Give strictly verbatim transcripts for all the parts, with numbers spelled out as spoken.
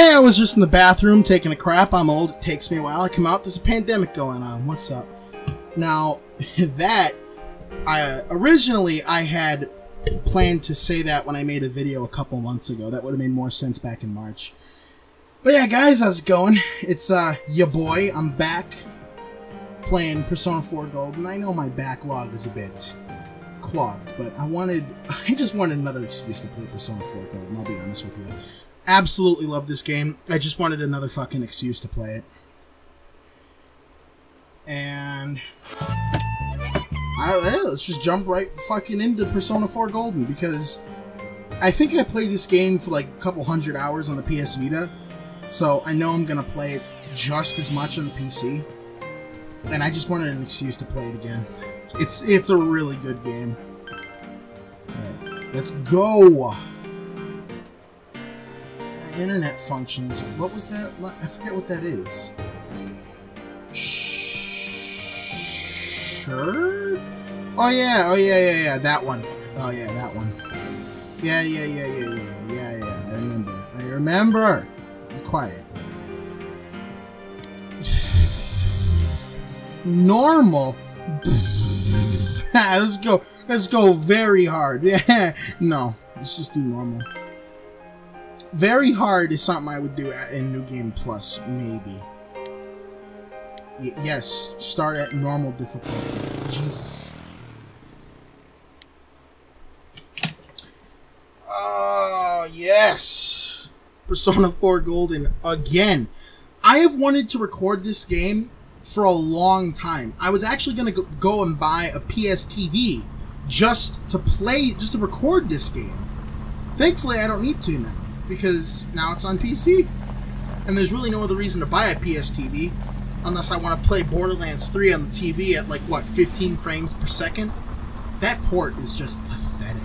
Hey, I was just in the bathroom taking a crap. I'm old. It takes me a while. I come out. There's a pandemic going on. What's up? Now, that, I originally I had planned to say that when I made a video a couple months ago. That would have made more sense back in March. But yeah, guys, how's it going? It's uh, ya boy. I'm back playing Persona four Golden. I know my backlog is a bit clogged, but I wanted, I just wanted another excuse to play Persona four Golden, I'll be honest with you. Absolutely love this game. I just wanted another fucking excuse to play it. And I, yeah, let's just jump right fucking into Persona four Golden, because I think I played this game for like a couple hundred hours on the P S Vita, so I know I'm gonna play it just as much on the P C, and I just wanted an excuse to play it again. It's it's a really good game. Alright, let's go! Internet functions. What was that? I forget what that is. Sure? Oh yeah, oh yeah, yeah, yeah, that one. Oh yeah, that one. Yeah, yeah, yeah, yeah, yeah, yeah, yeah, I remember. I remember! Be quiet. Normal? Let's go. Let's go very hard. Yeah. No. Let's just do normal. Very hard is something I would do in New Game Plus, maybe. Y yes. Start at normal difficulty. Jesus. Oh, yes. Persona four Golden again. I have wanted to record this game for a long time. I was actually going to go and buy a P S T V just to play, just to record this game. Thankfully, I don't need to now, because now it's on P C. And there's really no other reason to buy a P S T V unless I want to play Borderlands three on the T V at, like, what, fifteen frames per second? That port is just pathetic.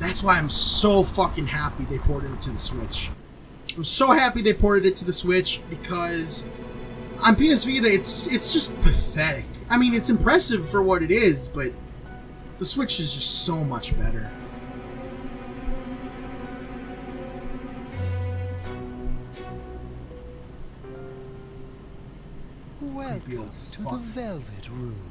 That's why I'm so fucking happy they ported it to the Switch. I'm so happy they ported it to the Switch, because on P S Vita, it's it's just pathetic. I mean, it's impressive for what it is, but the Switch is just so much better. Welcome to the Velvet Room.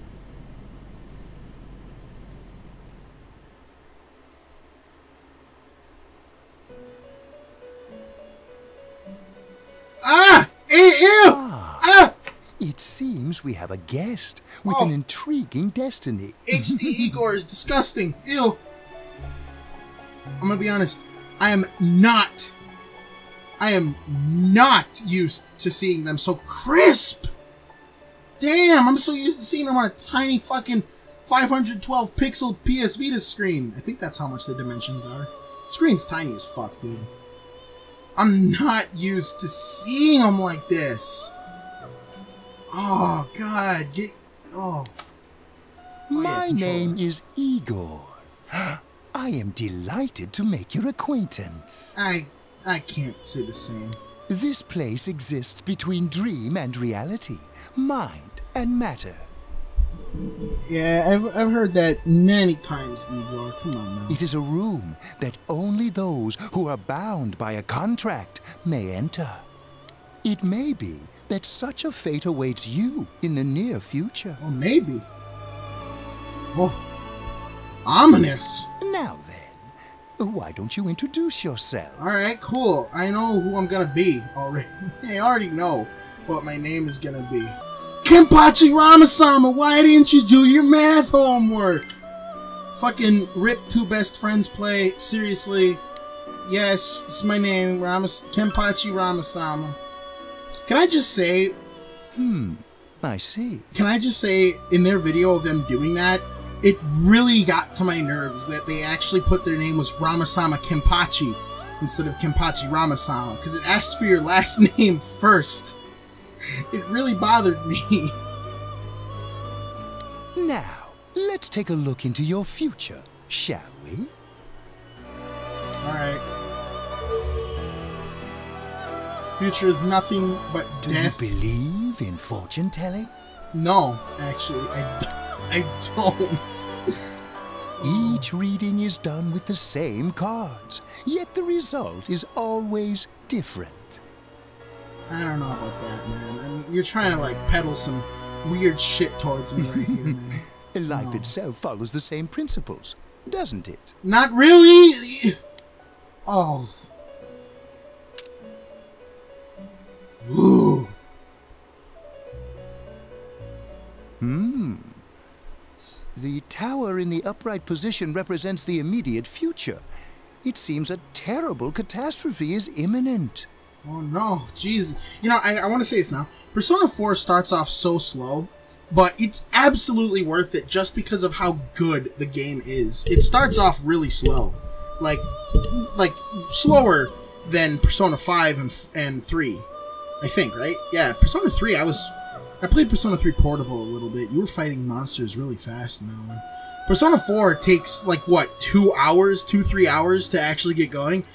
Ah! Ew! It seems we have a guest with oh. an intriguing destiny. H D Igor is disgusting. Ew. I'm gonna be honest. I am not. I am not used to seeing them so crisp. Damn, I'm so used to seeing them on a tiny fucking five hundred twelve pixel P S Vita screen. I think that's how much the dimensions are. Screen's tiny as fuck, dude. I'm not used to seeing them like this. Oh, God. Get, oh. oh. My yeah, name is Igor. I am delighted to make your acquaintance. I... I can't say the same. This place exists between dream and reality, mind and matter. Yeah, I've, I've heard that many times, Igor. Come on now. It is a room that only those who are bound by a contract may enter. It may be that such a fate awaits you in the near future. Well, maybe. Oh, ominous. Now then, why don't you introduce yourself? All right, cool. I know who I'm gonna be already. I already know what my name is gonna be. Kenpachi Ramasama, why didn't you do your math homework? Fucking rip Two Best Friends Play. Seriously. Yes, this is my name, Ramas Kenpachi Ramasama. Can I just say... Hmm, I see. Can I just say, in their video of them doing that, it really got to my nerves that they actually put their name was Ramasama Kenpachi instead of Kenpachi Ramasama, because it asked for your last name first. It really bothered me. Now, let's take a look into your future, shall we? Alright. Future is nothing but death. Do you believe in fortune telling? No, actually, I don't. Each reading is done with the same cards, yet the result is always different. I don't know about that, man. I mean, you're trying to like peddle some weird shit towards me right here, man. Life no. itself follows the same principles, doesn't it? Not really. Oh. Ooh. Hmm. The tower in the upright position represents the immediate future. It seems a terrible catastrophe is imminent. Oh no, jeez. You know, I, I want to say this now. Persona four starts off so slow, but it's absolutely worth it just because of how good the game is. It starts off really slow. Like, like slower than Persona five and, and three, I think, right? Yeah, Persona three, I was... I played Persona three Portable a little bit. You were fighting monsters really fast in that one. Persona four takes, like, what, two hours, two, three hours to actually get going?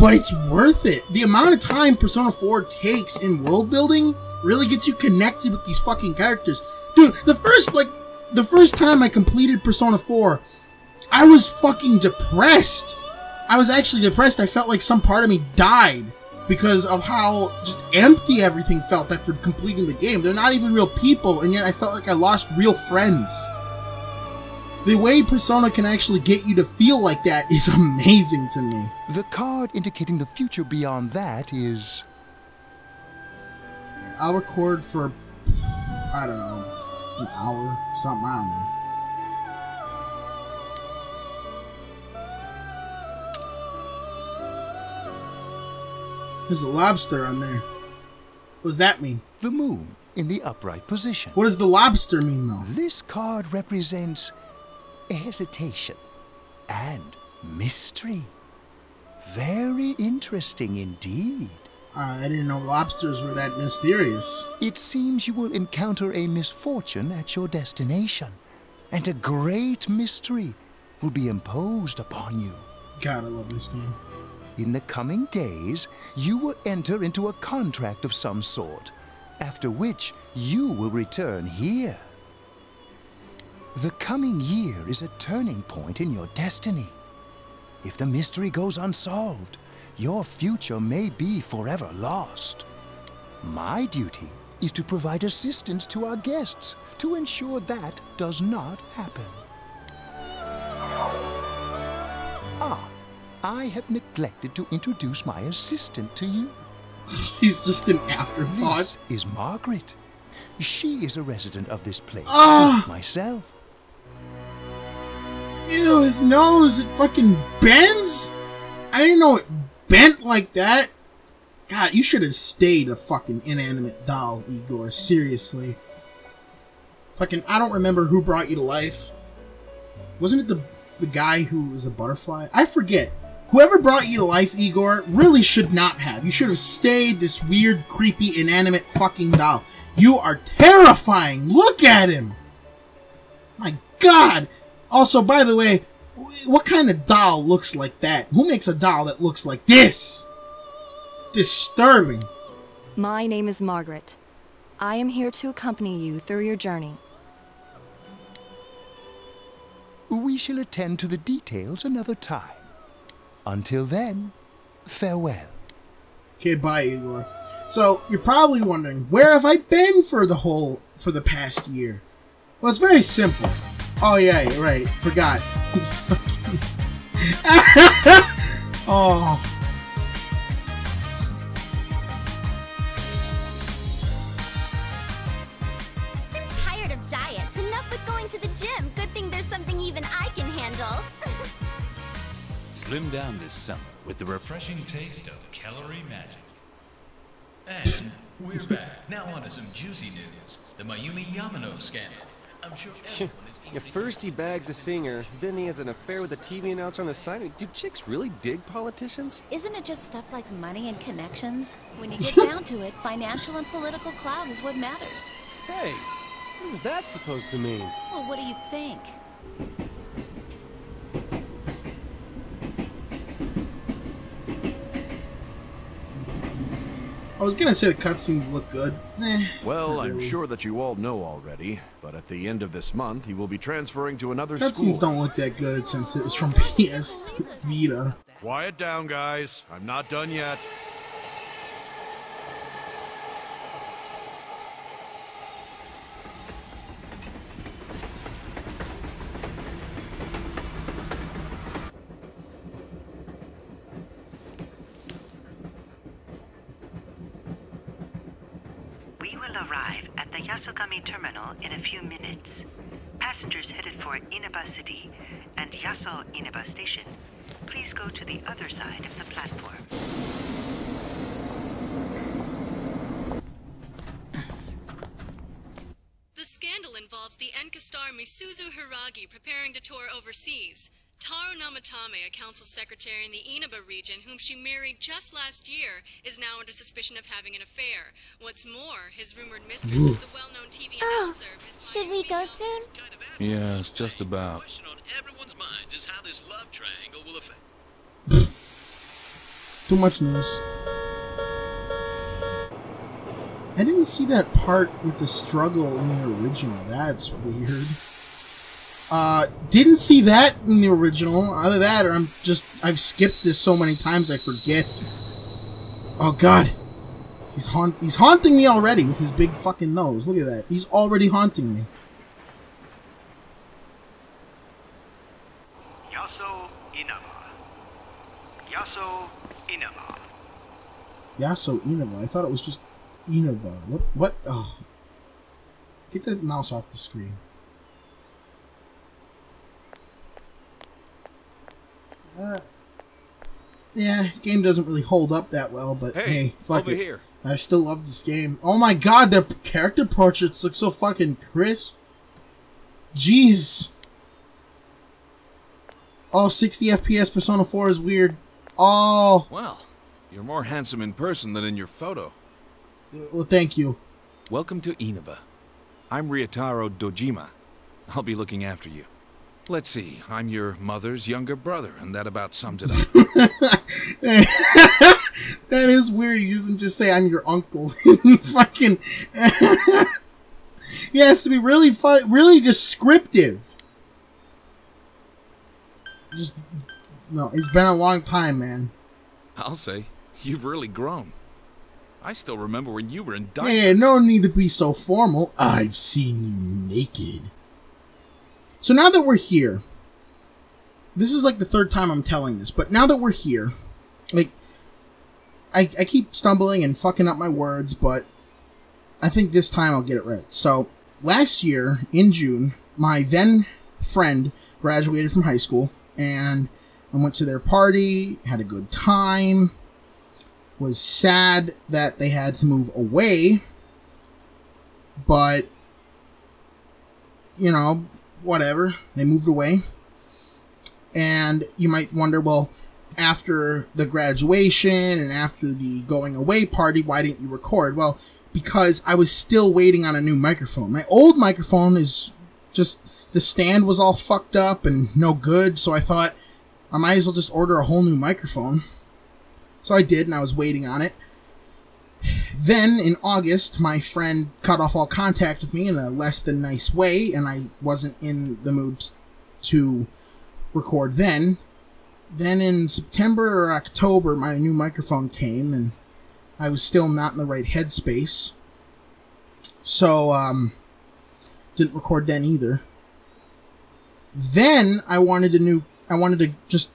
But it's worth it. The amount of time Persona four takes in world building really gets you connected with these fucking characters. Dude, the first, like, the first time I completed Persona four, I was fucking depressed. I was actually depressed. I felt like some part of me died. Because of how just empty everything felt after completing the game. They're not even real people, and yet I felt like I lost real friends. The way Persona can actually get you to feel like that is amazing to me. The card indicating the future beyond that is... I'll record for, I don't know, an hour, something, I don't know. There's a lobster on there. What does that mean? The moon in the upright position. What does the lobster mean, though? This card represents hesitation and mystery. Very interesting indeed. Uh, I didn't know lobsters were that mysterious. It seems you will encounter a misfortune at your destination, and a great mystery will be imposed upon you. God, I love this game. In the coming days, you will enter into a contract of some sort, after which you will return here. The coming year is a turning point in your destiny. If the mystery goes unsolved, your future may be forever lost. My duty is to provide assistance to our guests to ensure that does not happen. Ah. I have neglected to introduce my assistant to you. She's just an afterthought. This is Margaret. She is a resident of this place. Ah! Like myself. Ew, his nose, it fucking bends? I didn't know it bent like that. God, you should have stayed a fucking inanimate doll, Igor. Seriously. Fucking, I don't remember who brought you to life. Wasn't it the, the guy who was a butterfly? I forget. Whoever brought you to life, Igor, really should not have. You should have stayed this weird, creepy, inanimate fucking doll. You are terrifying! Look at him! My God! Also, by the way, what kind of doll looks like that? Who makes a doll that looks like this? Disturbing. My name is Margaret. I am here to accompany you through your journey. We shall attend to the details another time. Until then, farewell. Okay, bye, Igor. So, you're probably wondering, where have I been for the whole, for the past year? Well, it's very simple. Oh, yeah, you're right. Forgot. Oh. I'm tired of diets. Enough with going to the gym. Good thing there's something even I can handle. Slim down this summer with the refreshing taste of Calorie Magic. And we're back. Now on to some juicy news. The Mayumi Yamano scandal. I'm sure everyone is... Yeah, first he bags a singer, then he has an affair with a T V announcer on the side. Do chicks really dig politicians? Isn't it just stuff like money and connections? When you get down to it, financial and political clout is what matters. Hey, what is that supposed to mean? Well, what do you think? I was gonna say the cutscenes look good. Eh, well, I'm sure that you all know already, but at the end of this month, he will be transferring to another school. Cutscenes don't look that good since it was from P S Vita. Quiet down, guys. I'm not done yet. We will arrive at the Yasogami terminal in a few minutes. Passengers headed for Inaba City and Yasoinaba Station, please go to the other side of the platform. The scandal involves the Enka star Misuzu Hiragi preparing to tour overseas. Taro Namatame, a council secretary in the Inaba region whom she married just last year, is now under suspicion of having an affair. What's more, his rumored mistress Ooh. is the well-known T V announcer. Oh, should we go soon? Yeah, it's just about. The question on everyone's minds is how this love triangle will affect... Too much news. I didn't see that part with the struggle in the original. That's weird. Uh, didn't see that in the original. Either that or I'm just... I've skipped this so many times I forget. Oh, God. He's haunt, he's haunting me already with his big fucking nose. Look at that. He's already haunting me. Yaso Inaba. Yaso Inaba. Yaso Inaba. I thought it was just... Inaba, what? What? Oh. Get that mouse off the screen. Uh, yeah, game doesn't really hold up that well, but hey, hey fuck over it. Here. I still love this game. Oh my god, their character portraits look so fucking crisp. Jeez. Oh, sixty F P S Persona four is weird. Oh. Well, you're more handsome in person than in your photo. Well, thank you. Welcome to Inaba. I'm Ryotaro Dojima. I'll be looking after you. Let's see, I'm your mother's younger brother, and that about sums it up. That is weird. He doesn't just say, I'm your uncle. Fucking... He has to be really fun, really descriptive. Just... No, it's been a long time, man. I'll say, you've really grown. I still remember when you were in diapers. Yeah, no need to be so formal. I've seen you naked. So now that we're here, this is like the third time I'm telling this, but now that we're here, like, I, I keep stumbling and fucking up my words, but I think this time I'll get it right. So last year in June, my then friend graduated from high school, and I went to their party, had a good time. Was sad that they had to move away, but, you know, whatever. They moved away. And you might wonder, well, after the graduation and after the going away party, why didn't you record? Well, because I was still waiting on a new microphone. My old microphone is just, the stand was all fucked up and no good, so I thought I might as well just order a whole new microphone. So I did, and I was waiting on it. Then, in August, my friend cut off all contact with me in a less than nice way, and I wasn't in the mood to record then. Then in September or October, my new microphone came, and I was still not in the right headspace. So, um, didn't record then either. Then, I wanted a new... I wanted to just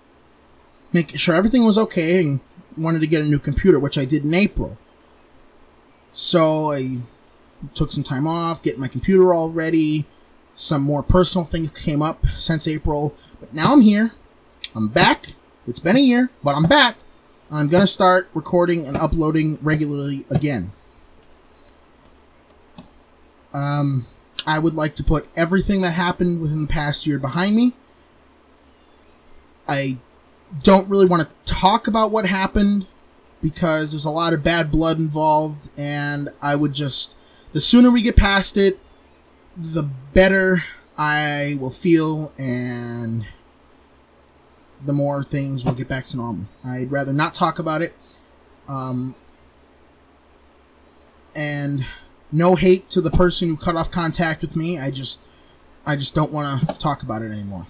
make sure everything was okay, and wanted to get a new computer, which I did in April. So I took some time off, getting my computer all ready. Some more personal things came up since April. But now I'm here. I'm back. It's been a year, but I'm back. I'm going to start recording and uploading regularly again. Um, I would like to put everything that happened within the past year behind me. I... don't really want to talk about what happened because there's a lot of bad blood involved, and I would just, the sooner we get past it, the better I will feel and the more things will get back to normal. I'd rather not talk about it. Um, and no hate to the person who cut off contact with me. I just, I just don't want to talk about it anymore.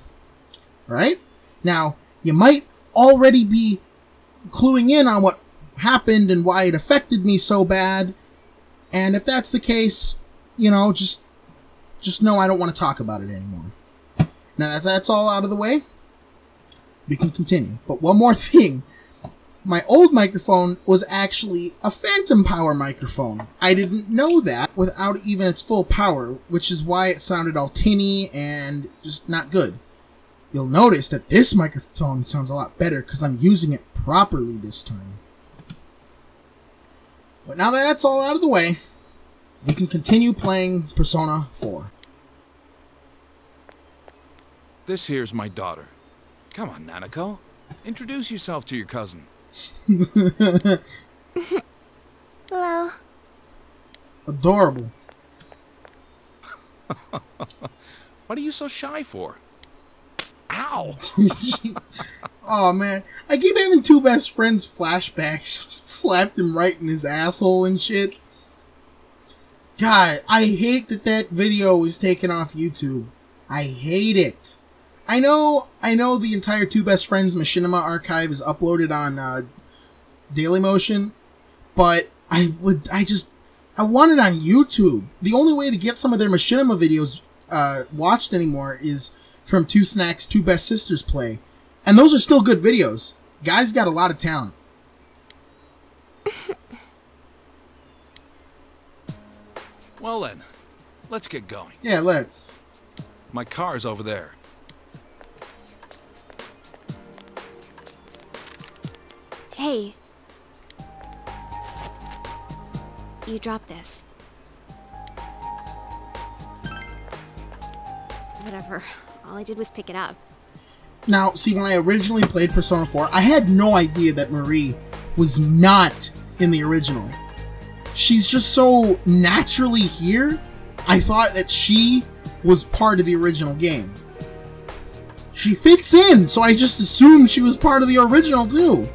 All right? Now, you might already be cluing in on what happened and why it affected me so bad, and if that's the case, you know, just just know I don't want to talk about it anymore. Now that that's all out of the way, we can continue. But one more thing, my old microphone was actually a phantom power microphone. I didn't know that without even its full power, which is why it sounded all tinny and just not good. You'll notice that this microphone sounds a lot better because I'm using it properly this time. But now that that's all out of the way, we can continue playing Persona four. This here's my daughter. Come on, Nanako. Introduce yourself to your cousin. Hello. Adorable. What are you so shy for? Ow! Oh man, I keep having Two Best Friends flashbacks. Slapped him right in his asshole and shit. God, I hate that that video was taken off YouTube. I hate it. I know, I know the entire Two Best Friends Machinima archive is uploaded on uh, Dailymotion, but I would, I just, I want it on YouTube. The only way to get some of their Machinima videos uh, watched anymore is from Two Snacks, Two Best Sisters Play, and those are still good videos. Guys got a lot of talent. Well then, let's get going. Yeah, let's. My car's over there. Hey, you dropped this. Whatever, all I did was pick it up. Now, see, when I originally played Persona four, I had no idea that Marie was not in the original. She's just so naturally here, I thought that she was part of the original game. She fits in, so I just assumed she was part of the original too.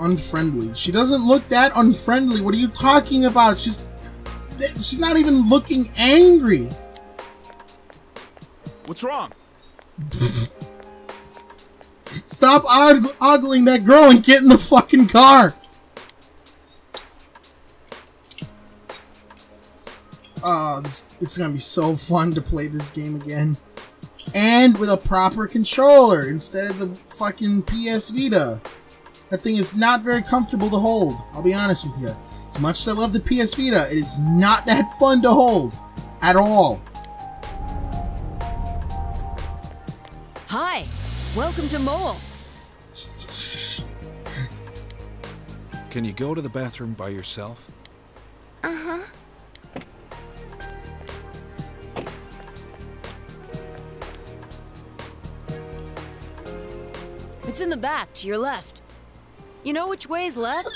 Unfriendly. She doesn't look that unfriendly. What are you talking about? She's she's not even looking angry. What's wrong? Stop og ogling that girl and get in the fucking car. Oh, this, it's gonna be so fun to play this game again, and with a proper controller instead of the fucking P S Vita. That thing is not very comfortable to hold, I'll be honest with you. As much as I love the P S Vita, it is not that fun to hold. At all. Hi, welcome to Mole. Can you go to the bathroom by yourself? Uh-huh. It's in the back, to your left. You know which way's left?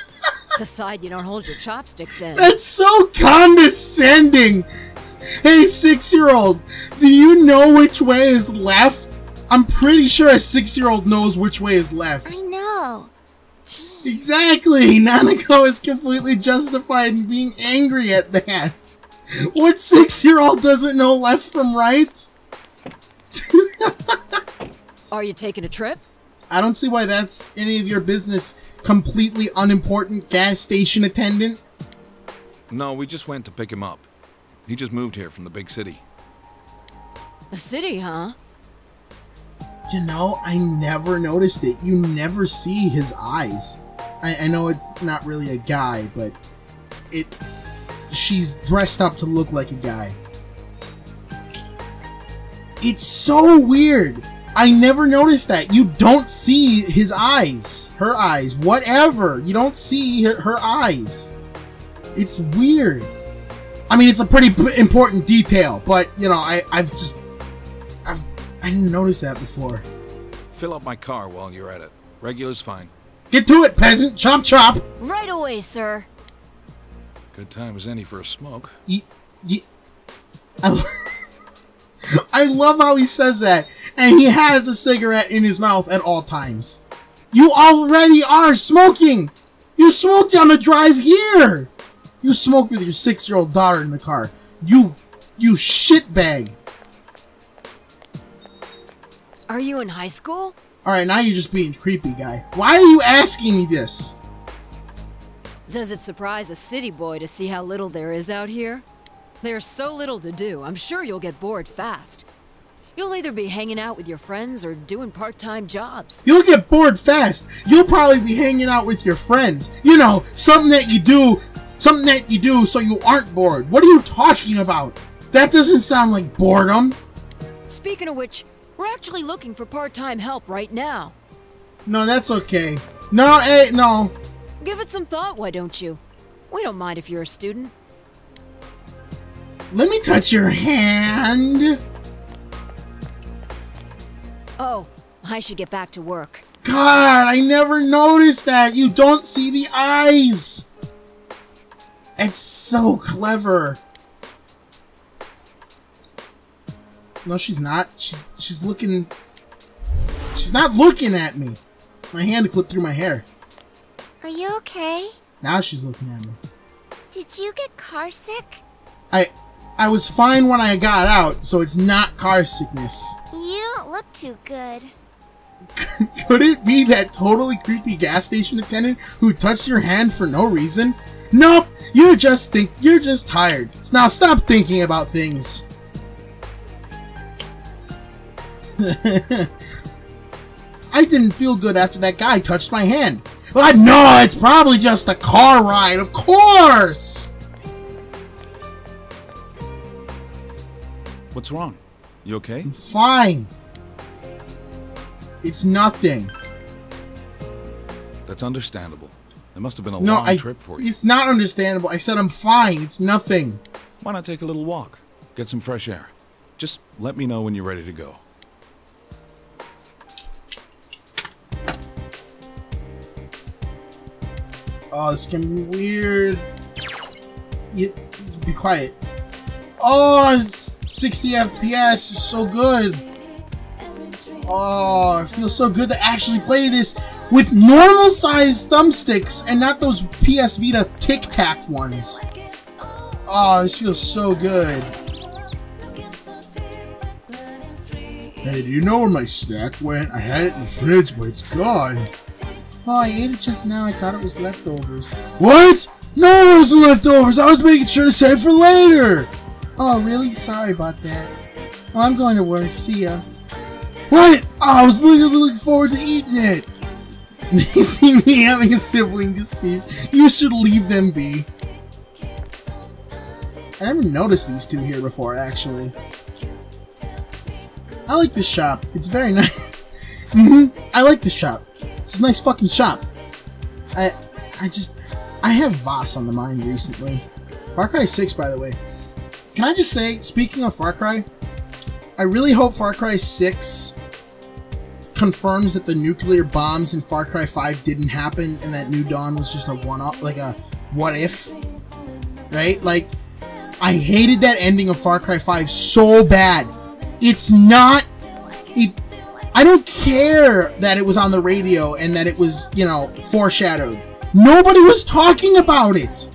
The side you don't hold your chopsticks in. That's so condescending! Hey, six-year-old, do you know which way is left? I'm pretty sure a six-year-old knows which way is left. I know. Jeez. Exactly! Nanako is completely justified in being angry at that. What six-year-old doesn't know left from right? Are you taking a trip? I don't see why that's any of your business, completely unimportant gas station attendant. No, we just went to pick him up. He just moved here from the big city. A city, huh? You know, I never noticed it. You never see his eyes. I, I know it's not really a guy, but it... she's dressed up to look like a guy. It's so weird. I never noticed that. You don't see his eyes, her eyes, whatever. You don't see her, her eyes. It's weird. I mean, it's a pretty p important detail, but you know, I, I've just, I've, I didn't notice that before. Fill up my car while you're at it. Regular's fine. Get to it, peasant. Chomp chop. Right away, sir. Good time as any for a smoke. Y y I I love how he says that, and he has a cigarette in his mouth at all times. You already are smoking! You smoked on the drive here! You smoked with your six-year-old daughter in the car. You, you shitbag. Are you in high school? Alright, now you're just being creepy, guy. Why are you asking me this? Does it surprise a city boy to see how little there is out here? There's so little to do, I'm sure you'll get bored fast. You'll either be hanging out with your friends or doing part-time jobs. You'll get bored fast. You'll probably be hanging out with your friends. You know, something that you do, something that you do so you aren't bored. What are you talking about? That doesn't sound like boredom. Speaking of which, we're actually looking for part-time help right now. No, that's okay. No, hey, no. Give it some thought, why don't you? We don't mind if you're a student. Let me touch your hand. Oh, I should get back to work. God, I never noticed that. You don't see the eyes. It's so clever. No, she's not. She's she's looking. She's not looking at me. My hand clipped through my hair. Are you okay? Now she's looking at me. Did you get car sick? I I was fine when I got out, so it's not car sickness. You don't look too good. Could it be that totally creepy gas station attendant who touched your hand for no reason? Nope, you just think you're just tired. Now stop thinking about things. I didn't feel good after that guy touched my hand. But no, it's probably just a car ride, of course! What's wrong? You okay? I'm fine. It's nothing. That's understandable. It must have been a no, long I, trip for you. It's not understandable. I said I'm fine. It's nothing. Why not take a little walk? Get some fresh air. Just let me know when you're ready to go. Oh, this can be weird. You, you be quiet. Oh, it's sixty F P S is so good. Oh, it feels so good to actually play this with normal sized thumbsticks and not those P S Vita Tic Tac ones. Oh, this feels so good. Hey, do you know where my snack went? I had it in the fridge, but it's gone. Oh, I ate it just now. I thought it was leftovers. What? No, it wasn't leftovers. I was making sure to save for later. Oh, really? Sorry about that. Well, I'm going to work. See ya. What? Oh, I was literally looking forward to eating it. They see me having a sibling dispute. You should leave them be. I haven't noticed these two here before, actually. I like this shop. It's very nice. Mm-hmm. I like this shop. It's a nice fucking shop. I I just... I have Voss on the mind recently. Far Cry six, by the way. Can I just say, speaking of Far Cry, I really hope Far Cry six confirms that the nuclear bombs in Far Cry five didn't happen and that New Dawn was just a one-off, like a what-if. Right? Like, I hated that ending of Far Cry five so bad. It's not... It, I don't care that it was on the radio and that it was, you know, foreshadowed. Nobody was talking about it.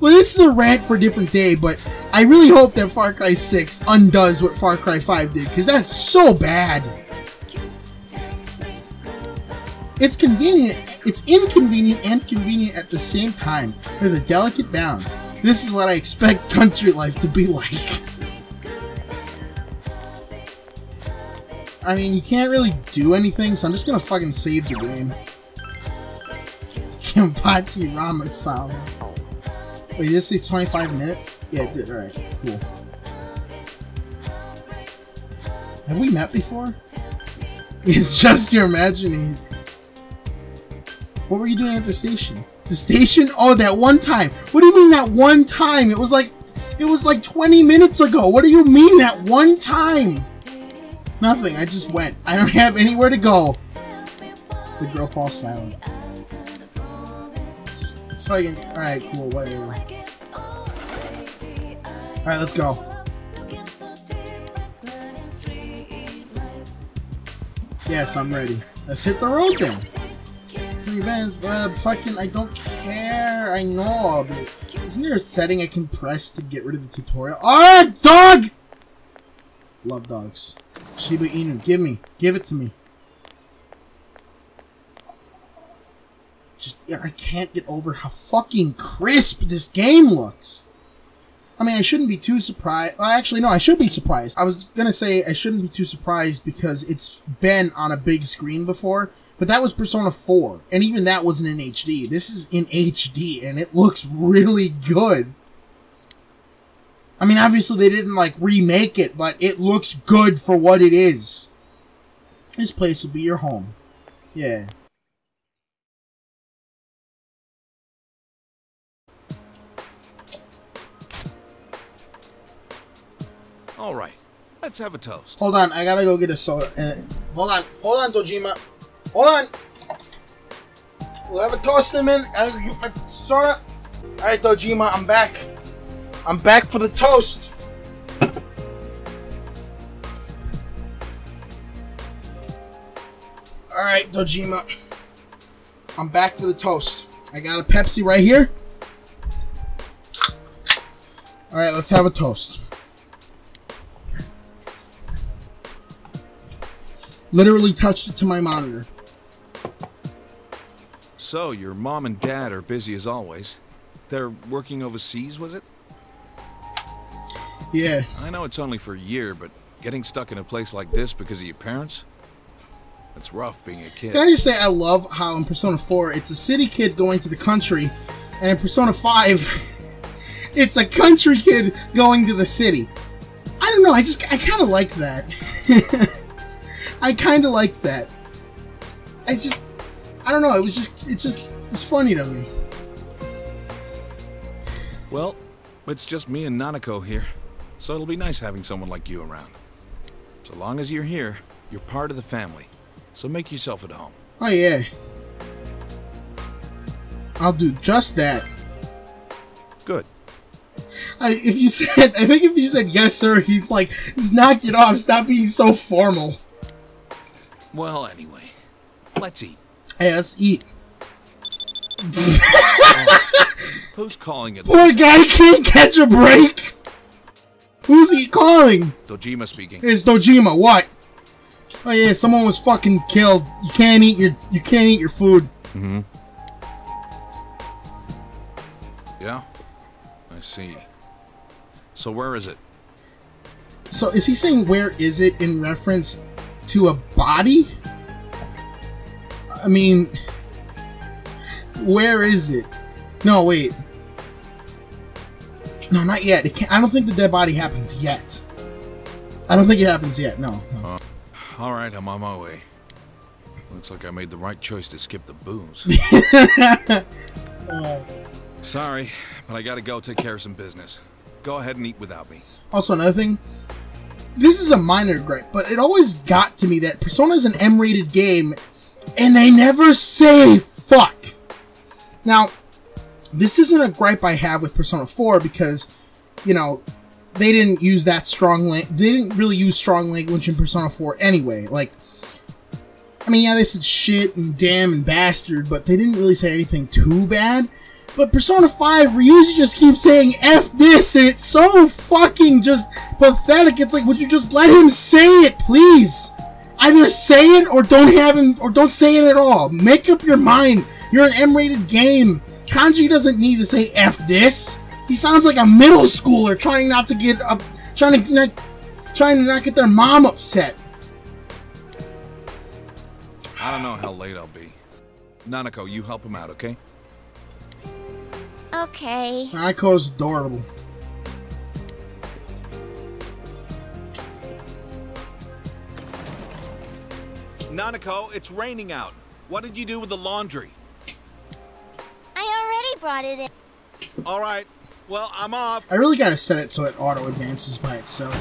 Well, this is a rant for a different day, but I really hope that Far Cry six undoes what Far Cry five did, because that's so bad. It's convenient. It's inconvenient and convenient at the same time. There's a delicate balance. This is what I expect country life to be like. I mean, you can't really do anything, so I'm just gonna fucking save the game. Kenpachi Ramasama. Wait, this is twenty-five minutes? Yeah, it did. Alright, cool. Have we met before? It's just your imagining. What were you doing at the station? The station? Oh, that one time. What do you mean that one time? It was like, it was like twenty minutes ago. What do you mean that one time? Nothing, I just went. I don't have anywhere to go. The girl falls silent. Just fucking... Alright, cool, whatever. Alright, let's go. Yes, I'm ready. Let's hit the road then. Three bands, but fucking... I don't care. I know, but... Isn't there a setting I can press to get rid of the tutorial? Oh, dog! Love dogs. Shiba Inu, give me, give it to me. Just, I can't get over how fucking crisp this game looks. I mean, I shouldn't be too surprised. Well, actually, no, I should be surprised. I was going to say I shouldn't be too surprised because it's been on a big screen before, but that was Persona four, and even that wasn't in H D. This is in H D, and it looks really good. I mean, obviously, they didn't, like, remake it, but it looks good for what it is. This place will be your home. Yeah. All right, let's have a toast. Hold on, I gotta go get a soda. Uh, hold on, hold on, Dojima. Hold on. We'll have a toast in a minute. I'll go get my soda. All right, Dojima, I'm back. I'm back for the toast. All right, Dojima. I'm back for the toast. I got a Pepsi right here. All right, let's have a toast. Literally touched it to my monitor. So, your mom and dad are busy as always. They're working overseas, was it? Yeah. I know it's only for a year, but getting stuck in a place like this because of your parents? It's rough being a kid. Can I just say I love how in Persona four, it's a city kid going to the country, and in Persona five, it's a country kid going to the city. I don't know, I just, I kind of like that. I kind of liked that. I just, I don't know. It was just, it just, it's funny to me. Well, it's just me and Nanako here, so it'll be nice having someone like you around. So long as you're here, you're part of the family. So make yourself at home. Oh yeah. I'll do just that. Good. I, if you said, I think if you said yes, sir, he's like, he's knocked it off. Stop being so formal. Well, anyway, let's eat. Hey, let's eat. uh, who's calling it? Poor guy can't catch a break. Who's he calling? Dojima speaking. It's Dojima. What? Oh yeah, someone was fucking killed. You can't eat your. You can't eat your food. Mm-hmm. Yeah, I see. So where is it? So is he saying where is it in reference? To a body? I mean, where is it? No, wait. No, not yet. It can't, I don't think the dead body happens yet. I don't think it happens yet. No. no. Uh, all right, I'm on my way. Looks like I made the right choice to skip the booze. uh, Sorry, but I gotta go take care of some business. Go ahead and eat without me. Also, another thing. This is a minor regret, but it always got to me that Persona is an M rated game, and they never say fuck. Now, this isn't a gripe I have with Persona four because, you know, they didn't use that strong language. They didn't really use strong language in Persona four anyway. Like, I mean, yeah, they said shit and damn and bastard, but they didn't really say anything too bad. But Persona five, Ryuji just keeps saying F this, and it's so fucking just pathetic. It's like, would you just let him say it, please? Either say it or don't have him, or don't say it at all. Make up your mind. You're an M rated game. Kanji doesn't need to say F this. He sounds like a middle schooler trying not to get up, trying to not, trying to not get their mom upset. I don't know how late I'll be. Nanako, you help him out, okay? Okay. Nanako's adorable. Nanako, it's raining out. What did you do with the laundry? I already brought it in. All right. Well, I'm off. I really gotta set it so it auto advances by itself.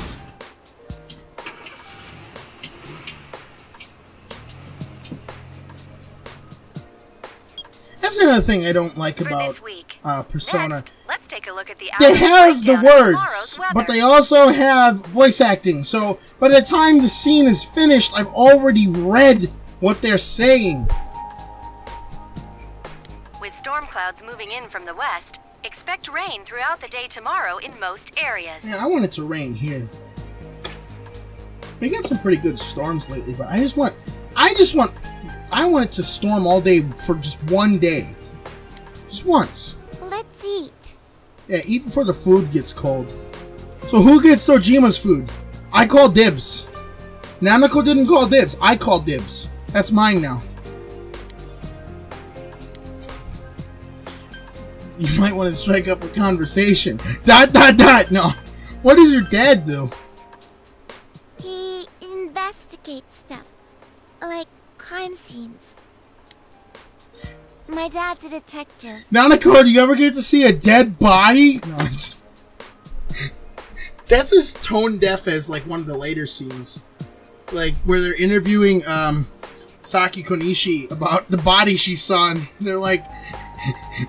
That's another thing I don't like about uh, Persona. Next, let's take a look at the they have the words, but they also have voice acting. So by the time the scene is finished, I've already read what they're saying. With storm clouds moving in from the west, expect rain throughout the day tomorrow in most areas. Yeah, I want it to rain here. We got some pretty good storms lately, but I just want, I just want. I want it to storm all day for just one day. Just once. Let's eat. Yeah, eat before the food gets cold. So who gets Dojima's food? I call dibs. Nanako didn't call dibs. I call dibs. That's mine now. You might want to strike up a conversation. Dot dot dot. No. What does your dad do? He investigates stuff. Like crime scenes. My dad's a detective. Nanako, do you ever get to see a dead body? No, I'm just... That's as tone deaf as like one of the later scenes. Like where they're interviewing um, Saki Konishi about the body she saw and they're like,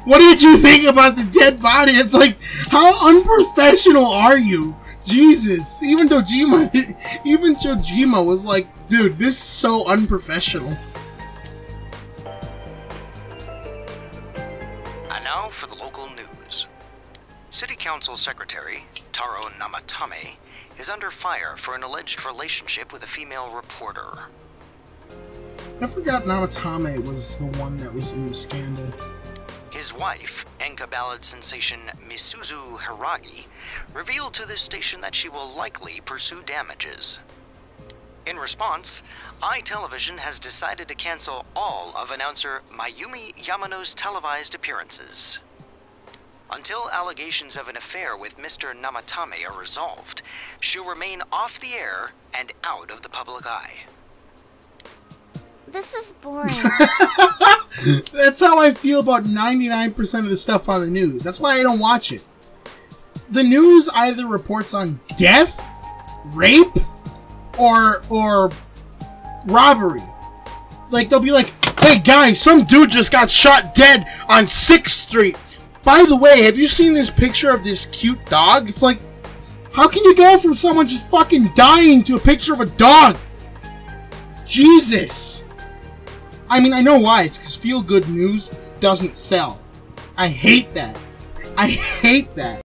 what did you think about the dead body? It's like, how unprofessional are you? Jesus, even Dojima, even Dojima was like, dude, this is so unprofessional. And now for the local news. City Council Secretary Taro Namatame is under fire for an alleged relationship with a female reporter. I forgot Namatame was the one that was in the scandal. His wife, Enka ballad sensation Misuzu Hiragi, revealed to this station that she will likely pursue damages. In response, iTelevision has decided to cancel all of announcer Mayumi Yamano's televised appearances. Until allegations of an affair with Mister Namatame are resolved, she'll remain off the air and out of the public eye. This is boring. That's how I feel about ninety-nine percent of the stuff on the news. That's why I don't watch it. The news either reports on death, rape, or or robbery. Like, they'll be like, hey guys, some dude just got shot dead on sixth street. By the way, have you seen this picture of this cute dog? It's like, how can you go from someone just fucking dying to a picture of a dog? Jesus! I mean, I know why. It's because feel-good news doesn't sell. I hate that. I hate that.